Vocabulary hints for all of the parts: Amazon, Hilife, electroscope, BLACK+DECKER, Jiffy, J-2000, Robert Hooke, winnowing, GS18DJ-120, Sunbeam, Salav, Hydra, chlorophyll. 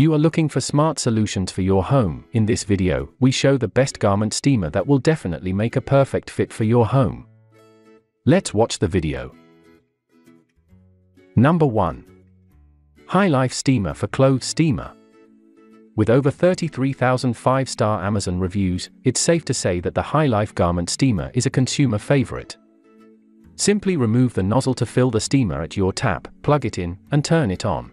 You are looking for smart solutions for your home. In this video, we show the best garment steamer that will definitely make a perfect fit for your home. Let's watch the video. Number 1. Hilife Steamer for Clothes Steamer. With over 33,000 5-star Amazon reviews, it's safe to say that the Hilife Garment Steamer is a consumer favorite. Simply remove the nozzle to fill the steamer at your tap, plug it in, and turn it on.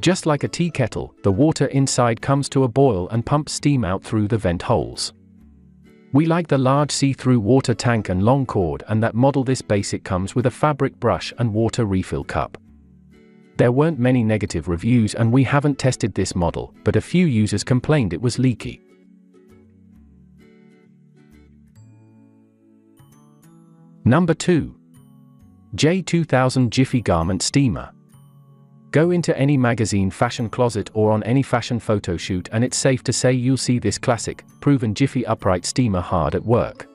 Just like a tea kettle, the water inside comes to a boil and pumps steam out through the vent holes. We like the large see-through water tank and long cord, and that model. This basic comes with a fabric brush and water refill cup. There weren't many negative reviews and we haven't tested this model, but a few users complained it was leaky. Number 2. J-2000 Jiffy Garment Steamer. Go into any magazine fashion closet or on any fashion photo shoot and it's safe to say you'll see this classic, proven Jiffy upright steamer hard at work.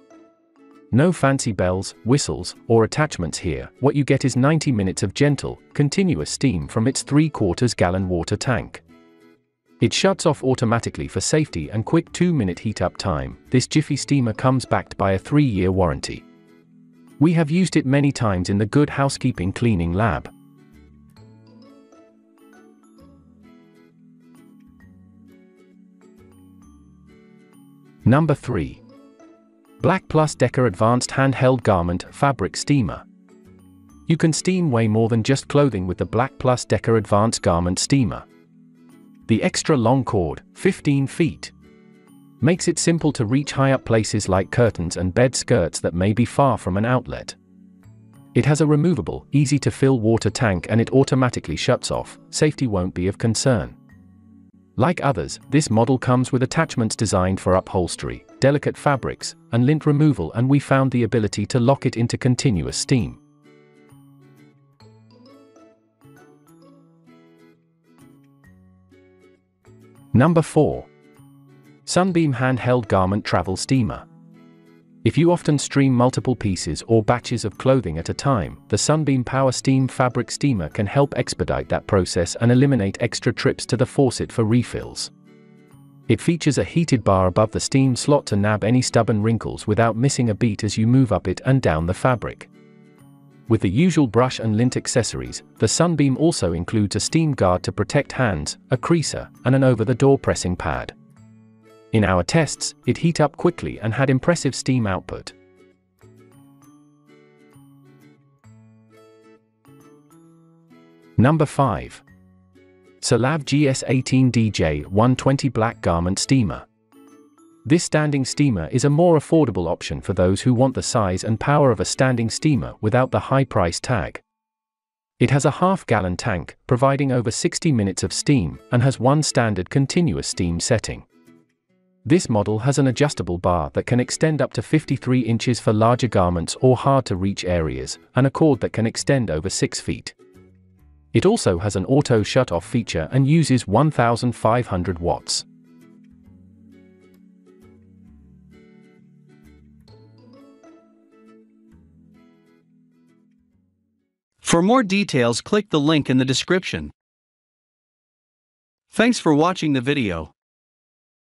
No fancy bells, whistles, or attachments here. What you get is 90 minutes of gentle, continuous steam from its 3/4-gallon water tank. It shuts off automatically for safety and quick 2-minute heat-up time. This Jiffy steamer comes backed by a 3-year warranty. We have used it many times in the Good Housekeeping Cleaning Lab. Number 3. BLACK+DECKER Advanced Handheld Garment Fabric Steamer. You can steam way more than just clothing with the BLACK+DECKER Advanced Garment Steamer. The extra long cord, 15 feet, makes it simple to reach high up places like curtains and bed skirts that may be far from an outlet. It has a removable, easy-to-fill water tank and it automatically shuts off. Safety won't be of concern. Like others, this model comes with attachments designed for upholstery, delicate fabrics, and lint removal, and we found the ability to lock it into continuous steam. Number 4. Sunbeam Handheld Garment Travel Steamer. If you often steam multiple pieces or batches of clothing at a time, the Sunbeam Power Steam Fabric Steamer can help expedite that process and eliminate extra trips to the faucet for refills. It features a heated bar above the steam slot to nab any stubborn wrinkles without missing a beat as you move up it and down the fabric. With the usual brush and lint accessories, the Sunbeam also includes a steam guard to protect hands, a creaser, and an over-the-door pressing pad. In our tests, it heat up quickly and had impressive steam output. Number 5. Salav GS18DJ-120 Black Garment Steamer. This standing steamer is a more affordable option for those who want the size and power of a standing steamer without the high price tag. It has a half-gallon tank, providing over 60 minutes of steam, and has one standard continuous steam setting. This model has an adjustable bar that can extend up to 53 inches for larger garments or hard-to-reach areas, and a cord that can extend over 6 feet. It also has an auto shut-off feature and uses 1,500 watts. For more details, click the link in the description. Thanks for watching the video.